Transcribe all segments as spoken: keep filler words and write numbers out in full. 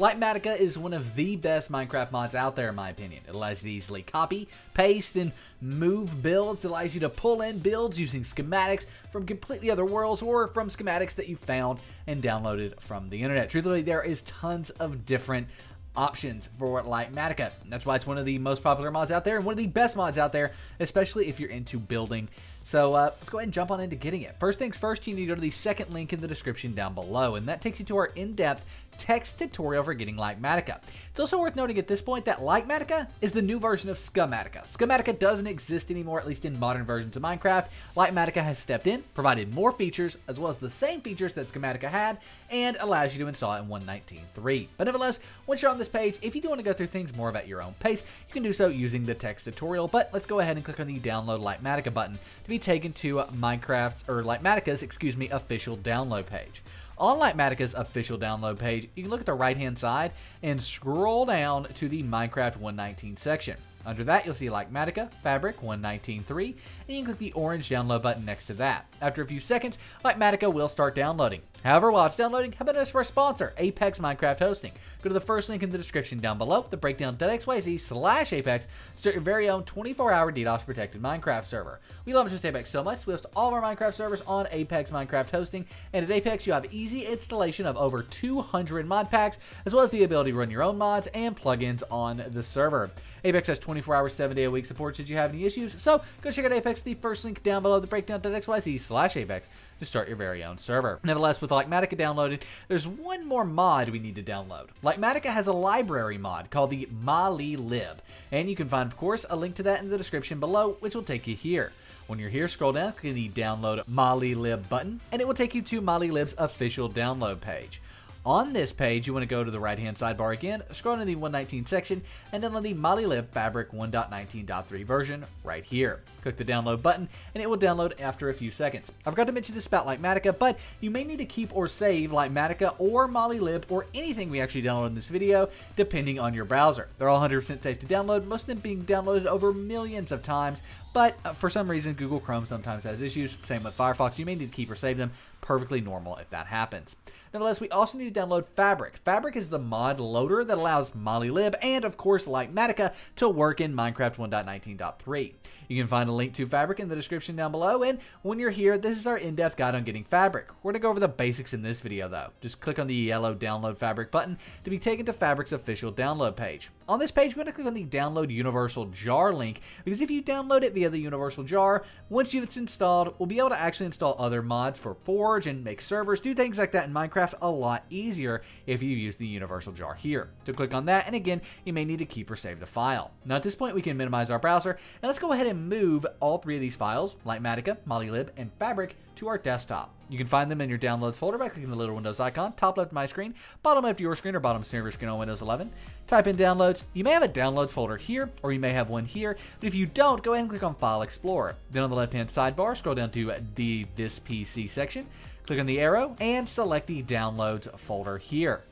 Litematica is one of the best Minecraft mods out there in my opinion. It allows you to easily copy, paste, and move builds. It allows you to pull in builds using schematics from completely other worlds or from schematics that you found and downloaded from the internet. Truthfully, there is tons of different options for Litematica. That's why it's one of the most popular mods out there and one of the best mods out there, especially if you're into building. So uh, let's go ahead and jump on into getting it. First things first, you need to go to the second link in the description down below, and that takes you to our in-depth text tutorial for getting Litematica. It's also worth noting at this point that Litematica is the new version of Schematica. Schematica doesn't exist anymore, at least in modern versions of Minecraft. Litematica has stepped in, provided more features, as well as the same features that Schematica had, and allows you to install it in one point nineteen point three. But nevertheless, once you're on this page, if you do want to go through things more at your own pace, you can do so using the text tutorial. But let's go ahead and click on the download Litematica button to be taken to Minecraft's, or Litematica's, excuse me, official download page. On Litematica's official download page, you can look at the right-hand side and scroll down to the Minecraft one point nineteen section. Under that, you'll see Litematica, Fabric, one point nineteen point three, and you can click the orange download button next to that. After a few seconds, Litematica will start downloading. However, while it's downloading, how about us for our sponsor, Apex Minecraft Hosting? Go to the first link in the description down below, the breakdown dot x y z slash apex, start your very own twenty-four hour DDoS protected Minecraft server. We love just Apex so much, we host all of our Minecraft servers on Apex Minecraft Hosting, and at Apex, you have easy installation of over two hundred mod packs, as well as the ability to run your own mods and plugins on the server. Apex has twenty-four hours, seven day a week support should you have any issues, so go check out Apex, the first link down below, the breakdown dot x y z slash apex, to start your very own server. Nevertheless, with Litematica downloaded, there's one more mod we need to download. Litematica has a library mod called the MaliLib, and you can find, of course, a link to that in the description below, which will take you here. When you're here, scroll down, click the download MaliLib button, and it will take you to MaliLib's official download page. On this page, you want to go to the right-hand sidebar again, scroll into the one point nineteen section, and download the MaliLib Fabric one point nineteen point three version right here. Click the download button, and it will download after a few seconds. I forgot to mention this about Litematica, but you may need to keep or save Litematica or MaliLib or anything we actually download in this video, depending on your browser. They're all one hundred percent safe to download, most of them being downloaded over millions of times, but for some reason, Google Chrome sometimes has issues. Same with Firefox. You may need to keep or save them. Perfectly normal if that happens. Nevertheless, we also need to download Fabric. Fabric is the mod loader that allows MaliLib and, of course, Litematica to work in Minecraft one point nineteen point three. You can find a link to Fabric in the description down below, and when you're here, this is our in-depth guide on getting Fabric. We're going to go over the basics in this video, though. Just click on the yellow Download Fabric button to be taken to Fabric's official download page. On this page, we're going to click on the Download Universal Jar link, because if you download it via the Universal Jar, once it's installed, we'll be able to actually install other mods for Forge and make servers, do things like that in Minecraft a lot easier if you use the Universal Jar here. So click on that, and again, you may need to keep or save the file. Now at this point, we can minimize our browser, and let's go ahead and move all three of these files, Litematica, MaliLib, and Fabric, to our desktop. You can find them in your downloads folder by clicking the little Windows icon, top left of my screen, bottom left of your screen, or bottom server screen on Windows eleven. Type in downloads. You may have a downloads folder here, or you may have one here, but if you don't, go ahead and click on File Explorer. Then on the left-hand sidebar, scroll down to the This P C section, click on the arrow, and select the downloads folder here.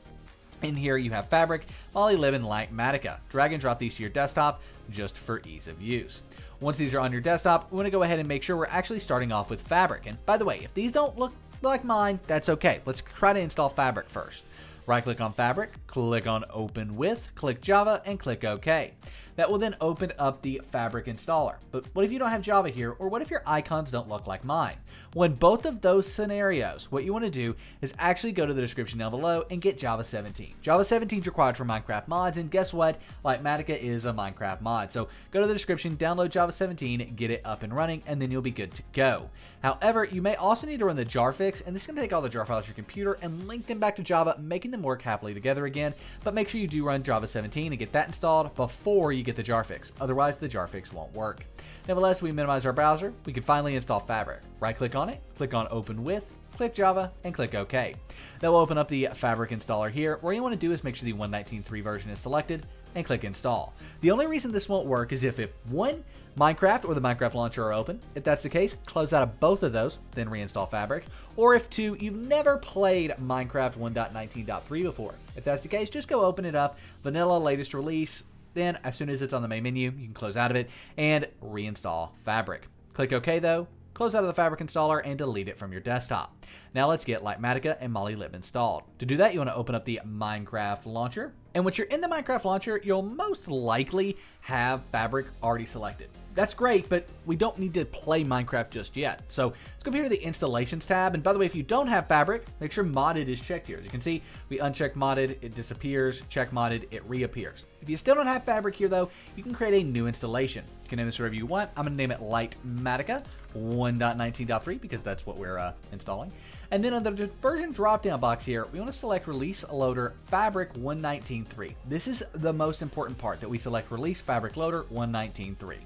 In here, you have Fabric, MaliLib, and Litematica. Drag and drop these to your desktop just for ease of use. Once these are on your desktop, we want to go ahead and make sure we're actually starting off with Fabric. And by the way, if these don't look like mine, that's okay. Let's try to install Fabric first. Right-click on Fabric, click on Open With, click Java, and click OK. That will then open up the Fabric installer. But what if you don't have Java here, or what if your icons don't look like mine? Well, in both of those scenarios, what you want to do is actually go to the description down below and get Java seventeen. Java seventeen is required for Minecraft mods, and guess what? Litematica is a Minecraft mod. So go to the description, download Java seventeen, get it up and running, and then you'll be good to go. However, you may also need to run the jar fix, and this is going to take all the jar files to your computer and link them back to Java, making them work happily together again, but make sure you do run Java seventeen and get that installed before you get the jar fix. Otherwise, the jar fix won't work. Nevertheless, we minimize our browser. We can finally install Fabric. Right-click on it, click on Open With, click Java, and click OK. That will open up the Fabric installer here. What you want to do is make sure the one point nineteen point three version is selected and click Install. The only reason this won't work is if, if one, Minecraft or the Minecraft launcher are open. If that's the case, close out of both of those, then reinstall Fabric. Or if two, you've never played Minecraft one point nineteen point three before. If that's the case, just go open it up, vanilla latest release, then as soon as it's on the main menu, you can close out of it and reinstall Fabric. Click OK though, close out of the Fabric installer, and delete it from your desktop. Now let's get Litematica and MaliLib installed. To do that, you want to open up the Minecraft launcher. And once you're in the Minecraft launcher, you'll most likely have Fabric already selected. That's great, but we don't need to play Minecraft just yet. So let's go here to the Installations tab. And by the way, if you don't have Fabric, make sure Modded is checked here. As you can see, we uncheck Modded, it disappears. Check Modded, it reappears. If you still don't have Fabric here, though, you can create a new installation. You can name this whatever you want. I'm going to name it Litematica one point nineteen point three because that's what we're uh, installing. And then on the version drop-down box here, we want to select Release Loader Fabric one point nineteen point three. This is the most important part, that we select Release Fabric Loader one point nineteen point three.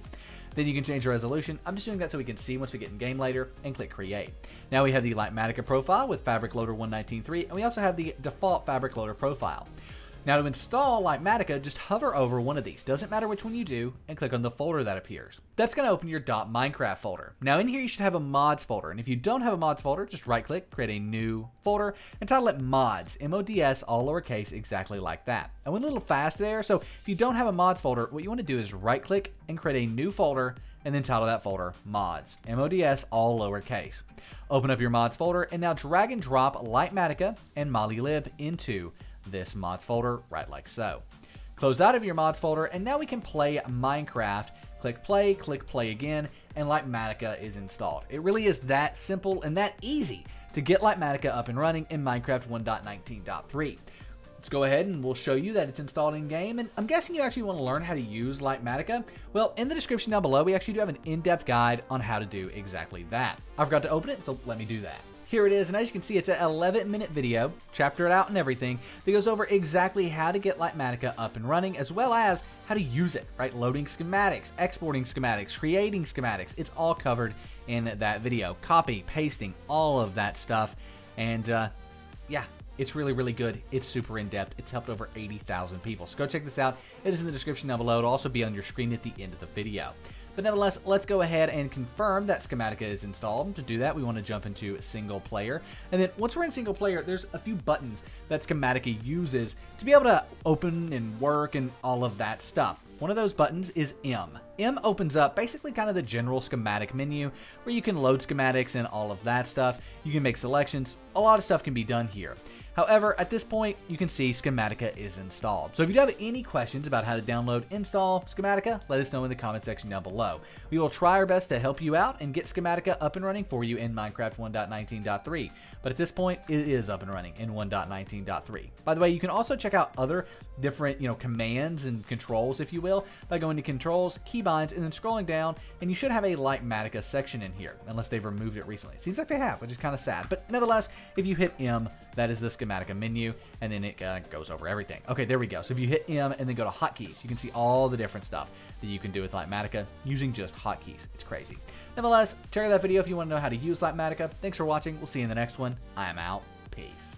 Then you can change the resolution. I'm just doing that so we can see once we get in game later, and click Create. Now we have the Litematica profile with Fabric Loader one point nineteen point three, and we also have the default Fabric Loader profile. Now to install Litematica, just hover over one of these, doesn't matter which one you do, and click on the folder that appears. That's going to open your .minecraft folder. Now in here you should have a mods folder, and if you don't have a mods folder, just right click, create a new folder, and title it mods, M O D S, all lowercase, exactly like that. I went a little fast there, so if you don't have a mods folder, what you want to do is right click and create a new folder, and then title that folder mods, M O D S, all lowercase. Open up your mods folder, and now drag and drop Litematica and MaliLib into this mods folder, right like so. Close out of your mods folder, and now we can play Minecraft. Click play, click play again, and Litematica is installed. It really is that simple and that easy to get Litematica up and running in Minecraft one point nineteen point three. Let's go ahead and we'll show you that it's installed in game, and I'm guessing you actually want to learn how to use Litematica. Well, in the description down below, we actually do have an in-depth guide on how to do exactly that. I forgot to open it, so let me do that. Here it is, and as you can see, it's an eleven minute video, chaptered out and everything, that goes over exactly how to get Litematica up and running, as well as how to use it, right? Loading schematics, exporting schematics, creating schematics. It's all covered in that video. Copy, pasting, all of that stuff. And uh, yeah, it's really, really good. It's super in-depth. It's helped over eighty thousand people. So go check this out. It is in the description down below. It'll also be on your screen at the end of the video. But nevertheless, let's go ahead and confirm that Schematica is installed. To do that, we want to jump into single player. And then once we're in single player, there's a few buttons that Schematica uses to be able to open and work and all of that stuff. One of those buttons is M. M opens up basically kind of the general schematic menu where you can load schematics and all of that stuff. You can make selections. A lot of stuff can be done here. However, at this point, you can see Schematica is installed. So if you have any questions about how to download, install Schematica, let us know in the comment section down below. We will try our best to help you out and get Schematica up and running for you in Minecraft one point nineteen point three. But at this point, it is up and running in one point nineteen point three. By the way, you can also check out other different, you know, commands and controls, if you will, by going to Controls, Keybinds, and then scrolling down, and you should have a Litematica section in here, unless they've removed it recently. It seems like they have, which is kind of sad. But nevertheless, if you hit M, that is the Schematica menu, and then it uh, goes over everything. Okay, there we go. So if you hit M and then go to hotkeys, you can see all the different stuff that you can do with Litematica using just hotkeys. It's crazy. Nevertheless, check out that video if you want to know how to use Litematica. Thanks for watching. We'll see you in the next one. I am out. Peace.